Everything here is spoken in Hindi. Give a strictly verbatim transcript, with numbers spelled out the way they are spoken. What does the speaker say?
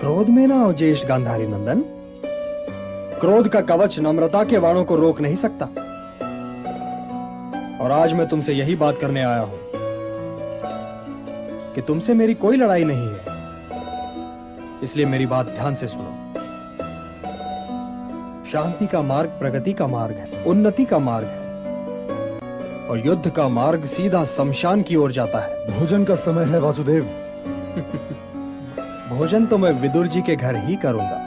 क्रोध में ना हो ज्येष्ठ गांधारी नंदन। क्रोध का कवच नम्रता के वाणों को रोक नहीं सकता। और आज मैं तुमसे यही बात करने आया हूं कि तुमसे मेरी कोई लड़ाई नहीं है, इसलिए मेरी बात ध्यान से सुनो। शांति का मार्ग प्रगति का मार्ग है, उन्नति का मार्ग है, और युद्ध का मार्ग सीधा शमशान की ओर जाता है। भोजन का समय है वासुदेव। भोजन तो मैं विदुर जी के घर ही करूंगा।